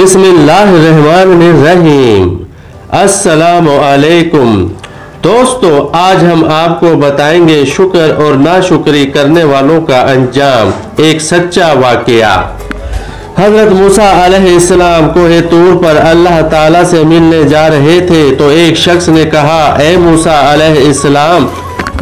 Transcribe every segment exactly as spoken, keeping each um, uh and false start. बिस्मिल्लाहिर्रहमानिर्रहीम। अस्सलामु अलैकुम। दोस्तों, आज हम आपको बताएंगे शुक्र और नाशुक्री करने वालों का अंजाम। एक सच्चा वाकया। हजरत मूसा अलैहि सलाम कोहे तूर पर अल्लाह ताला से मिलने जा रहे थे, तो एक शख्स ने कहा, ए मूसा अलैहि सलाम,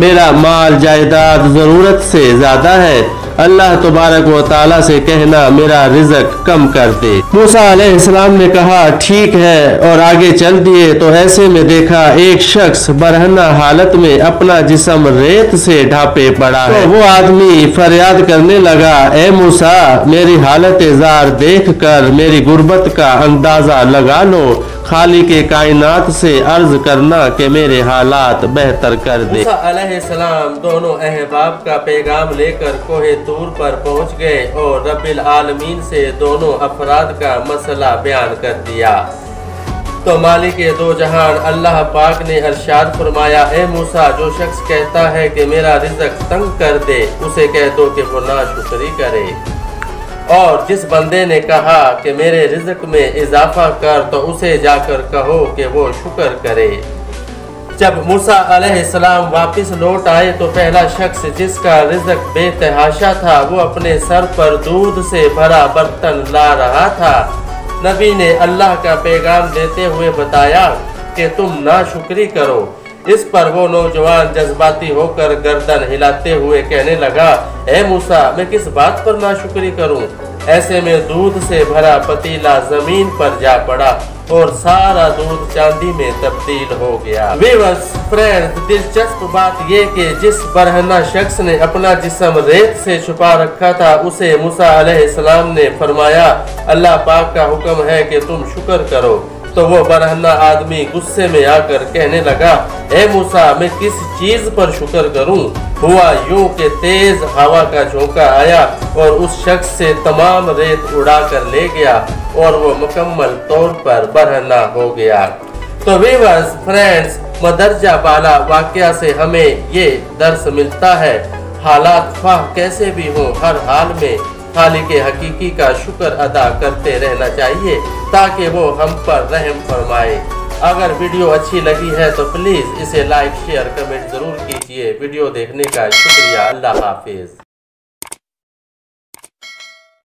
मेरा माल जायदाद ज़रूरत से ज़्यादा है, अल्लाह तबारक व ताला से कहना मेरा रिज़्क कम कर दे। मूसा अलैहि सलाम ने कहा ठीक है, और आगे चल दिए। तो ऐसे में देखा एक शख्स बरहना हालत में अपना जिस्म रेत से ढांपे पड़ा है। तो वो आदमी फरियाद करने लगा, ए मूसा, मेरी हालत जार देख कर मेरी गुर्बत का अंदाजा लगा लो, खाली के कायनात से अर्ज करना कि मेरे हालात बेहतर कर दे। मूसा अलैहिस्सलाम दोनों अहबाब का पैगाम लेकर कोहे तूर पर पहुंच गए और रब्बिल आलमीन से दोनों अफराद का मसला बयान कर दिया। तो मालिक दो जहान अल्लाह पाक ने इरशाद फरमाया, ए मूसा, जो शख्स कहता है कि मेरा रिज़्क तंग कर दे उसे कह दो कि वो नाशुक्री करे, और जिस बंदे ने कहा कि मेरे रिज़्क में इजाफा कर तो उसे जाकर कहो कि वो शुक्र करे। जब मूसा अलैहिस्सलाम वापस लौट आए तो पहला शख्स जिसका रिज़्क बेतहाशा था वो अपने सर पर दूध से भरा बर्तन ला रहा था। नबी ने अल्लाह का पैगाम देते हुए बताया कि तुम नाशुक्री करो। इस पर वो नौजवान जज्बाती होकर गर्दन हिलाते हुए कहने लगा, ए मूसा, मैं किस बात पर नाशुक्री करूं? ऐसे में दूध से भरा पतीला जमीन पर जा पड़ा और सारा दूध चांदी में तब्दील हो गया। व्यूअर्स, फ्रेंड्स, दिलचस्प बात यह कि जिस बरहना शख्स ने अपना जिस्म रेत से छुपा रखा था उसे मूसा अलैहिस्सलाम ने फरमाया, अल्लाह पाक का हुक्म है कि तुम शुक्र करो। तो वो बरहना आदमी गुस्से में आकर कहने लगा, ए मूसा, मैं किस चीज पर शुक्र करूं? हुआ यूं कि तेज हवा का झोंका आया और उस शख्स से तमाम रेत उड़ा कर ले गया और वो मुकम्मल तौर पर बरहना हो गया। तो व्यूअर्स, फ्रेंड्स, मदरजा बाला वाकया से हमें ये दर्श मिलता है, हालात फाह कैसे भी हो, हर हाल में खालिक हकीकी का शुक्र अदा करते रहना चाहिए ताकि वो हम पर रहम फरमाए। अगर वीडियो अच्छी लगी है तो प्लीज़ इसे लाइक, शेयर, कमेंट ज़रूर कीजिए। वीडियो देखने का शुक्रिया। अल्लाह हाफिज़।